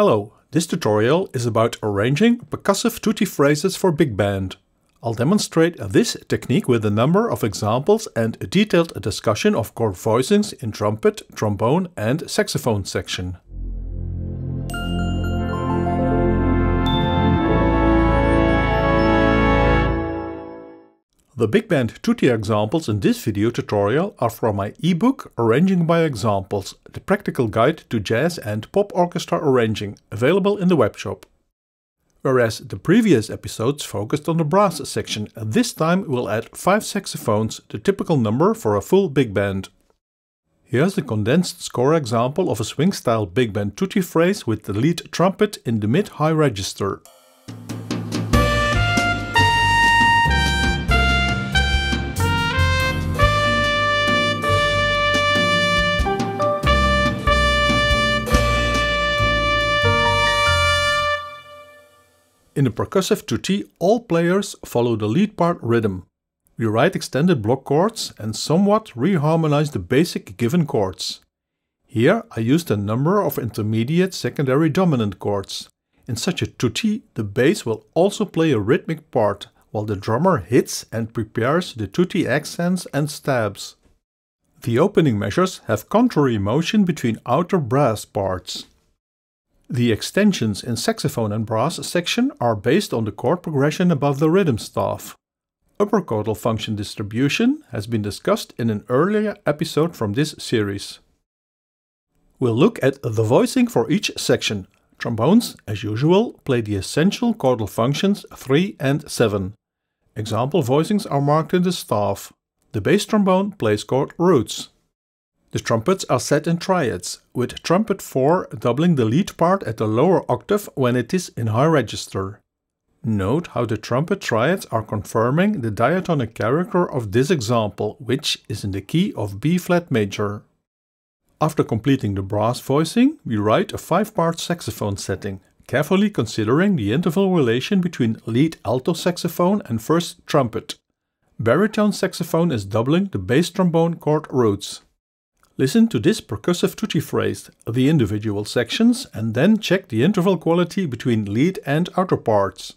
Hello, this tutorial is about arranging percussive tutti phrases for big band. I'll demonstrate this technique with a number of examples and a detailed discussion of chord voicings in trumpet, trombone and saxophone section. The big band tutti examples in this video tutorial are from my ebook Arranging by Examples, the practical guide to jazz and pop orchestra arranging, available in the webshop. Whereas the previous episodes focused on the brass section, this time we'll add 5 saxophones, the typical number for a full big band. Here's the condensed score example of a swing-style big band tutti phrase with the lead trumpet in the mid-high register. In the percussive tutti, all players follow the lead part rhythm. We write extended block chords and somewhat reharmonize the basic given chords. Here I used a number of intermediate secondary dominant chords. In such a tutti, the bass will also play a rhythmic part, while the drummer hits and prepares the tutti accents and stabs. The opening measures have contrary motion between outer brass parts. The extensions in saxophone and brass section are based on the chord progression above the rhythm staff. Uppercaudal function distribution has been discussed in an earlier episode from this series. We'll look at the voicing for each section. Trombones, as usual, play the essential caudal functions 3 and 7. Example voicings are marked in the staff. The bass trombone plays chord roots. The trumpets are set in triads, with trumpet 4 doubling the lead part at the lower octave when it is in high register. Note how the trumpet triads are confirming the diatonic character of this example, which is in the key of B-flat major. After completing the brass voicing, we write a 5-part saxophone setting, carefully considering the interval relation between lead alto saxophone and first trumpet. Baritone saxophone is doubling the bass trombone chord roots. Listen to this percussive tutti phrase, the individual sections, and then check the interval quality between lead and outer parts.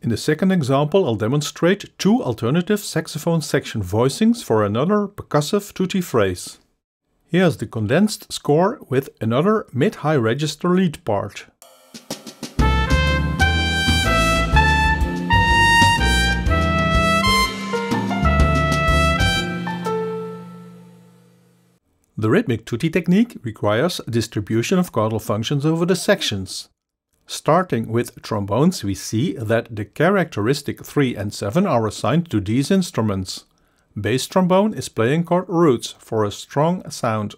In the second example, I'll demonstrate 2 alternative saxophone section voicings for another percussive tutti phrase. Here's the condensed score with another mid-high register lead part. The rhythmic tutti technique requires a distribution of chordal functions over the sections. Starting with trombones, we see that the characteristic 3 and 7 are assigned to these instruments. Bass trombone is playing chord roots for a strong sound.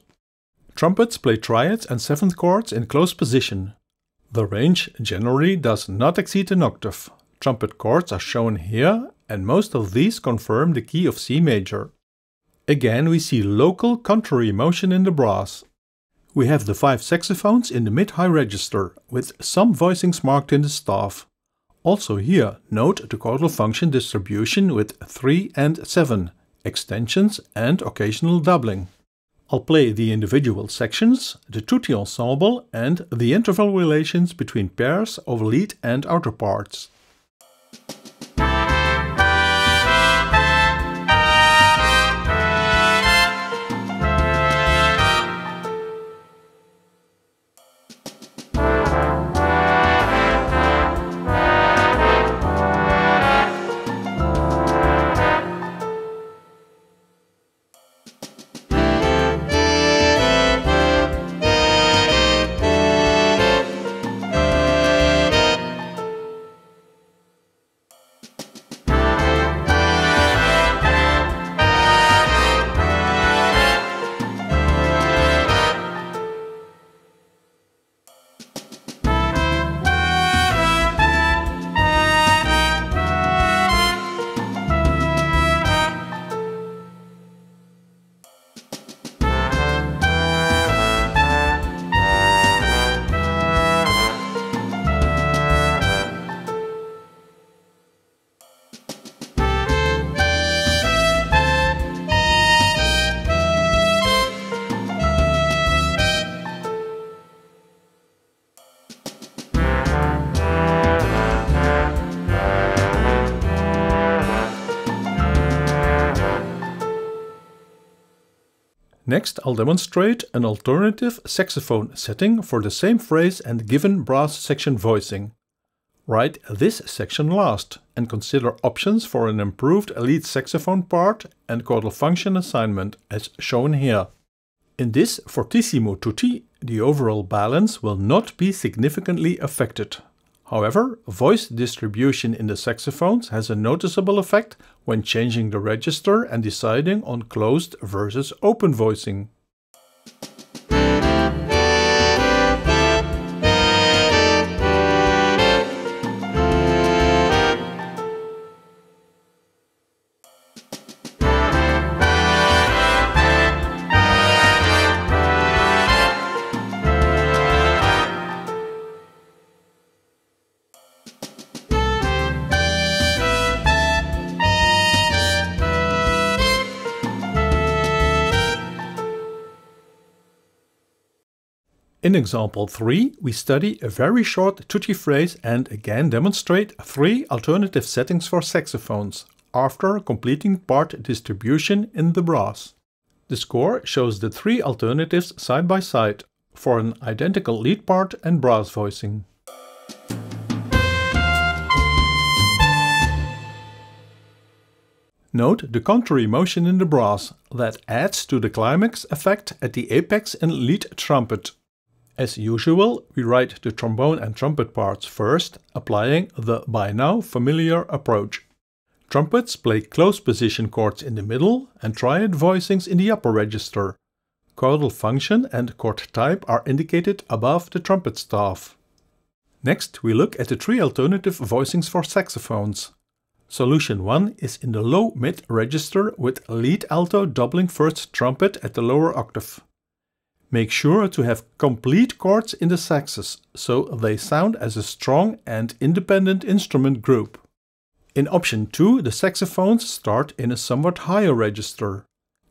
Trumpets play triads and seventh chords in close position. The range generally does not exceed an octave. Trumpet chords are shown here, and most of these confirm the key of C major. Again we see local contrary motion in the brass. We have the 5 saxophones in the mid-high register, with some voicings marked in the staff. Also here note the chordal function distribution with 3 and 7, extensions and occasional doubling. I'll play the individual sections, the tutti ensemble and the interval relations between pairs over lead and outer parts. Next, I'll demonstrate an alternative saxophone setting for the same phrase and given brass section voicing. Write this section last and consider options for an improved lead saxophone part and chordal function assignment, as shown here. In this fortissimo tutti, the overall balance will not be significantly affected. However, voice distribution in the saxophones has a noticeable effect when changing the register and deciding on closed versus open voicing. In example 3, we study a very short tutti phrase and again demonstrate 3 alternative settings for saxophones, after completing part distribution in the brass. The score shows the 3 alternatives side by side, for an identical lead part and brass voicing. Note the contrary motion in the brass, that adds to the climax effect at the apex in lead trumpet. As usual, we write the trombone and trumpet parts first, applying the by now familiar approach. Trumpets play close position chords in the middle and triad voicings in the upper register. Chordal function and chord type are indicated above the trumpet staff. Next, we look at the 3 alternative voicings for saxophones. Solution 1 is in the low mid register with lead alto doubling first trumpet at the lower octave. Make sure to have complete chords in the saxes, so they sound as a strong and independent instrument group. In option 2, the saxophones start in a somewhat higher register.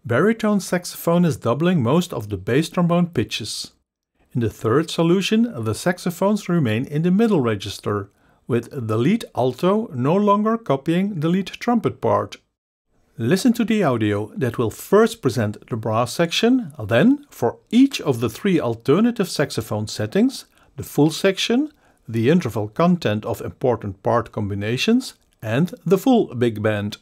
Baritone saxophone is doubling most of the bass trombone pitches. In the third solution, the saxophones remain in the middle register, with the lead alto no longer copying the lead trumpet part. Listen to the audio that will first present the brass section, then, for each of the 3 alternative saxophone settings, the full section, the interval content of important part combinations, and the full big band.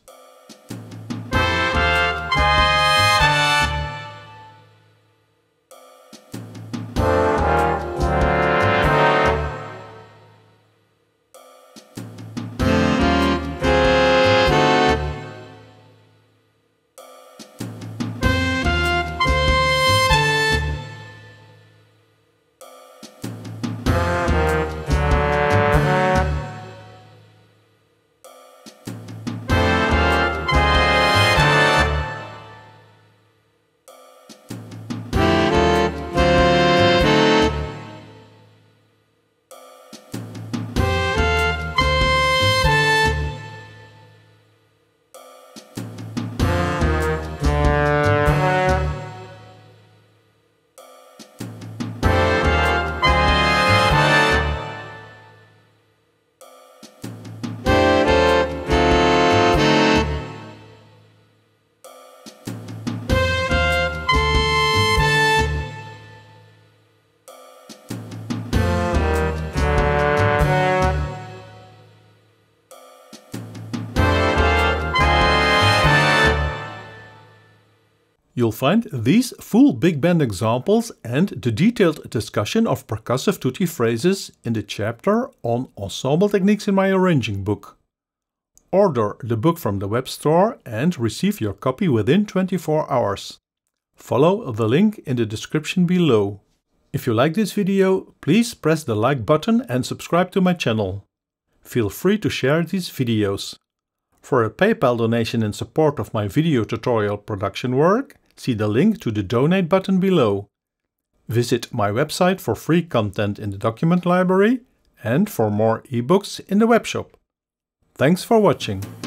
You'll find these full big band examples and the detailed discussion of percussive tutti phrases in the chapter on ensemble techniques in my arranging book. Order the book from the web store and receive your copy within 24 hours. Follow the link in the description below. If you like this video, please press the like button and subscribe to my channel. Feel free to share these videos. For a PayPal donation in support of my video tutorial production work, see the link to the donate button below. Visit my website for free content in the document library and for more ebooks in the webshop. Thanks for watching.